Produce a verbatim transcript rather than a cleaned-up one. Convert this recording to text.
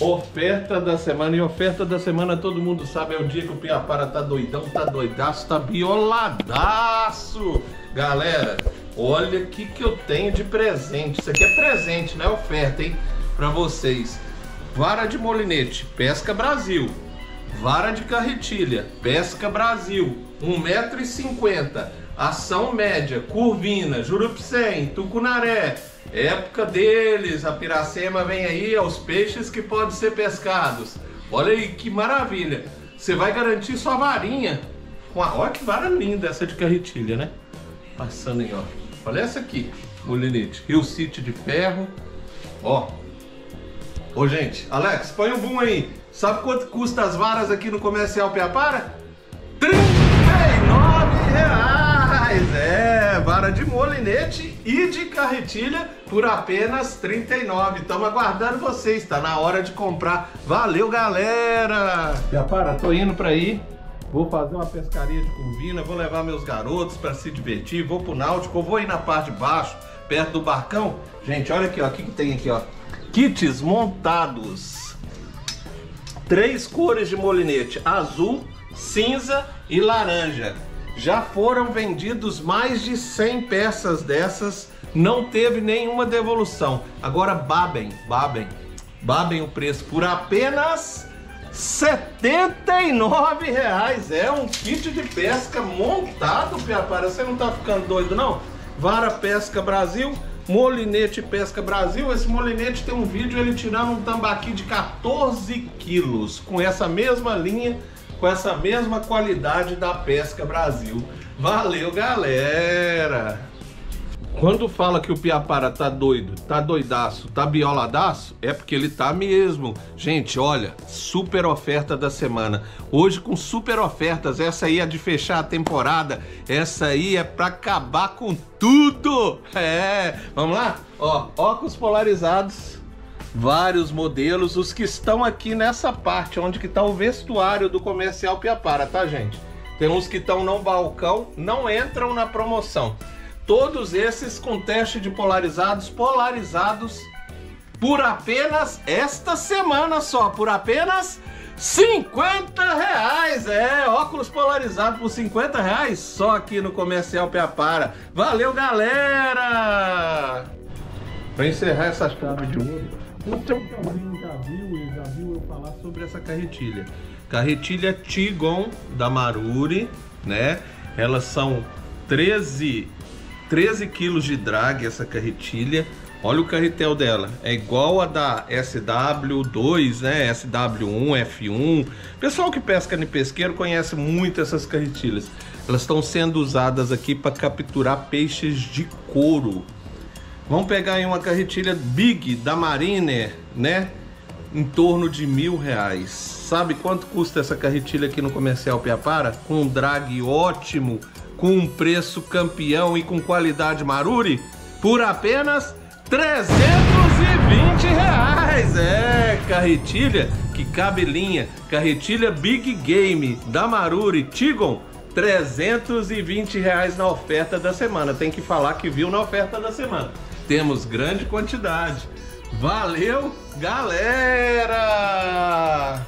Oferta da semana, e oferta da semana todo mundo sabe, é o dia que o Piapara tá doidão, tá doidaço, tá bioladaço. Galera, olha o que que eu tenho de presente. Isso aqui é presente, não é oferta, hein? Pra vocês. Vara de molinete, Pesca Brasil. Vara de carretilha, Pesca Brasil. um metro e cinquenta. Ação média, Curvina, Jurupicém, Tucunaré. Época deles, a piracema vem aí, aos peixes que podem ser pescados. Olha aí que maravilha. Você vai garantir sua varinha. Uma, olha que vara linda essa de carretilha, né? Passando aí, ó. Olha essa aqui, molinete. Rio City de ferro. Ó. Ô, gente, Alex, põe o boom aí. Sabe quanto custa as varas aqui no Comercial Piapara? trinta e nove reais! É, vara de molinete e de carretilha por apenas trinta e nove reais. Estamos aguardando vocês, está na hora de comprar. Valeu, galera! Piapara, tô indo para aí. Vou fazer uma pescaria de curvina, vou levar meus garotos para se divertir, vou pro náutico, vou ir na parte de baixo, perto do barcão. Gente, olha aqui, ó, o que que tem aqui, ó? Kits montados. Três cores de molinete, azul, cinza e laranja. Já foram vendidos mais de cem peças dessas, não teve nenhuma devolução. Agora babem, babem, babem o preço por apenas setenta e nove reais. É um kit de pesca montado, Piapara. Você não tá ficando doido, não? Vara Pesca Brasil, molinete Pesca Brasil. Esse molinete tem um vídeo ele tirando um tambaqui de quatorze quilos, com essa mesma linha, com essa mesma qualidade da Pesca Brasil. Valeu, galera! Quando fala que o Piapara tá doido, tá doidaço, tá bioladaço, é porque ele tá mesmo. Gente, olha, super oferta da semana. Hoje com super ofertas, essa aí é de fechar a temporada, essa aí é pra acabar com tudo. É, vamos lá? Ó, óculos polarizados, vários modelos, os que estão aqui nessa parte, onde que tá o vestuário do Comercial Piapara, tá, gente? Tem uns que estão no balcão, não entram na promoção. Todos esses com teste de polarizados, polarizados por apenas, esta semana só, por apenas cinquenta reais. É, óculos polarizados por cinquenta reais só aqui no Comercial Piapara. Valeu, galera! Pra encerrar essa chave de ouro, o teu caminho já viu, já viu eu falar sobre essa carretilha. Carretilha Tigon da Maruri, né? Elas são treze... treze quilos de drag essa carretilha. Olha o carretel dela, é igual a da S W dois, né? S W um, F um. Pessoal que pesca no pesqueiro conhece muito essas carretilhas. Elas estão sendo usadas aqui para capturar peixes de couro. Vamos pegar aí uma carretilha big da Mariner, né? Em torno de mil reais. Sabe quanto custa essa carretilha aqui no Comercial Piapara? Com um drag ótimo, com um preço campeão e com qualidade Maruri, por apenas trezentos e vinte reais. É, carretilha que cabe linha, carretilha Big Game da Maruri Tigon, trezentos e vinte reais na oferta da semana. Tem que falar que viu na oferta da semana. Temos grande quantidade. Valeu, galera!